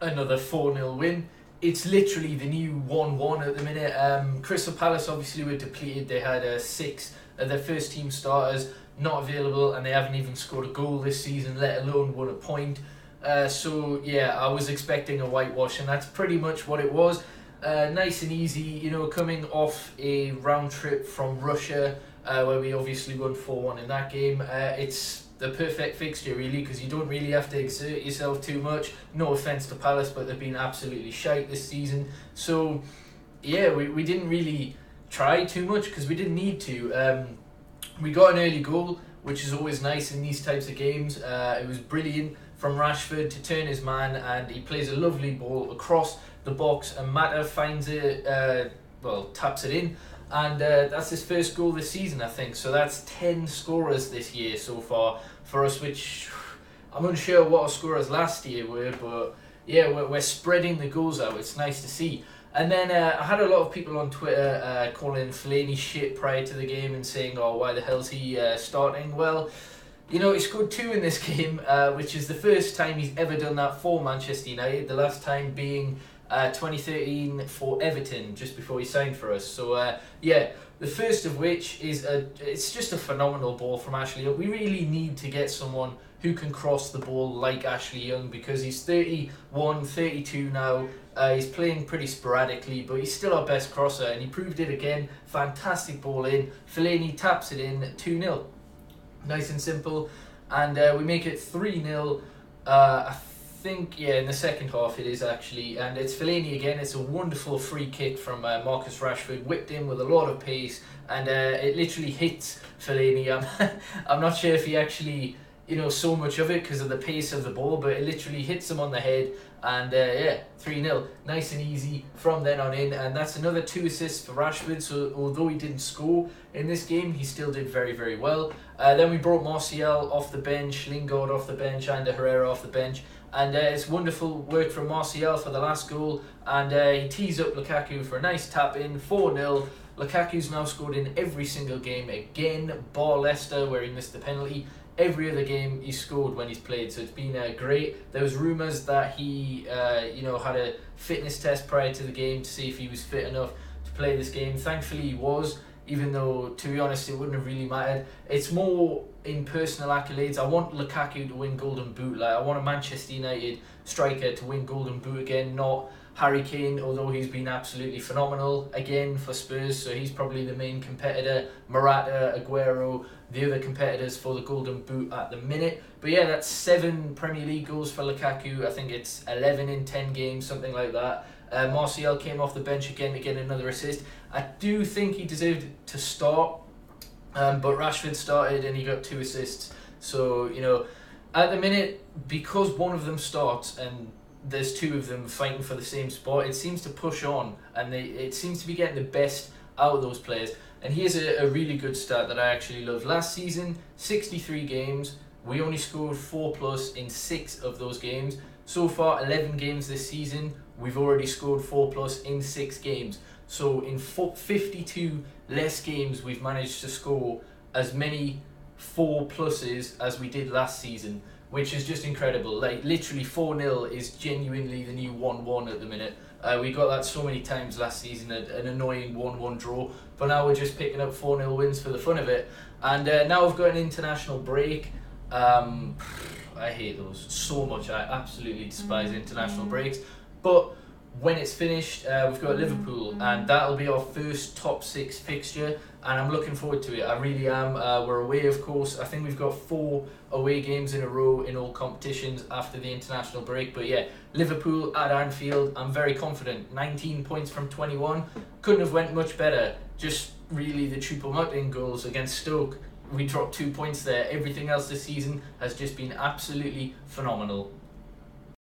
another 4-0 win. It's literally the new 1-1 at the minute. Crystal Palace obviously were depleted. They had 6 of their first team starters not available, and they haven't even scored a goal this season, let alone won a point. So yeah, I was expecting a whitewash, and that's pretty much what it was. Nice and easy, you know, coming off a round trip from Russia, where we obviously won 4-1 in that game. It's the perfect fixture really, because you don't really have to exert yourself too much. No offence to Palace, but they've been absolutely shite this season. So yeah, we didn't really try too much because we didn't need to. We got an early goal, which is always nice in these types of games. It was brilliant from Rashford to turn his man, and he plays a lovely ball across the box, and Mata finds it, well, taps it in, and that's his first goal this season, I think. So that's 10 scorers this year so far for us, which I'm unsure what our scorers last year were, but yeah, we're spreading the goals out. It's nice to see. And then I had a lot of people on Twitter calling Fellaini shit prior to the game and saying, oh, why the hell's he starting? Well, you know, he scored 2 in this game, which is the first time he's ever done that for Manchester United, the last time being 2013 for Everton, just before he signed for us. So yeah, the first of which is, it's just a phenomenal ball from Ashley Young. We really need to get someone who can cross the ball like Ashley Young, because he's 31, 32 now. He's playing pretty sporadically, but he's still our best crosser, and he proved it again. Fantastic ball in. Fellaini taps it in 2-0. Nice and simple. And we make it 3-0, I think, yeah, in the second half it is actually. And it's Fellaini again. It's a wonderful free kick from Marcus Rashford, whipped in with a lot of pace, and it literally hits Fellaini. I'm not sure if he actually, you know, so much of it because of the pace of the ball, but it literally hits him on the head, and yeah, 3-0, nice and easy from then on in. And that's another 2 assists for Rashford, so although he didn't score in this game, he still did very, very well. Then we brought Martial off the bench, Lingard off the bench, Ander Herrera off the bench, and it's wonderful work from Martial for the last goal, and he tees up Lukaku for a nice tap in, 4-0. Lukaku's now scored in every single game again, bar Leicester where he missed the penalty. Every other game he scored when he's played, so it's been great. There was rumours that he you know, had a fitness test prior to the game to see if he was fit enough to play this game. Thankfully he was, even though, to be honest, it wouldn't have really mattered. It's more in personal accolades. I want Lukaku to win Golden Boot. Like, I want a Manchester United striker to win Golden Boot again, not Harry Kane, although he's been absolutely phenomenal again for Spurs, so he's probably the main competitor. Morata, Aguero, the other competitors for the Golden Boot at the minute. But yeah, that's 7 Premier League goals for Lukaku. I think it's 11 in 10 games, something like that. Martial came off the bench again to get another assist. I do think he deserved to start, but Rashford started and he got 2 assists. So, you know, at the minute, because one of them starts and there's 2 of them fighting for the same spot, it seems to push on, and it seems to be getting the best out of those players. And here's a really good stat that I actually loved. Last season, 63 games, we only scored 4 plus in 6 of those games. So far, 11 games this season, we've already scored 4 plus in 6 games. So in 52 less games, we've managed to score as many 4 pluses as we did last season, which is just incredible. Like, literally 4-0 is genuinely the new 1-1 at the minute. We got that so many times last season, an annoying 1-1 draw, but now we're just picking up 4-0 wins for the fun of it. And now we've got an international break. I hate those so much. I absolutely despise international breaks. But when it's finished, we've got Liverpool, and that'll be our first top 6 fixture, and I'm looking forward to it. I really am. We're away, of course. I think we've got 4 away games in a row in all competitions after the international break. But yeah, Liverpool at Anfield, I'm very confident. 19 points from 21. Couldn't have went much better. Just really the Choupo-Moting goals against Stoke. We dropped 2 points there. Everything else this season has just been absolutely phenomenal.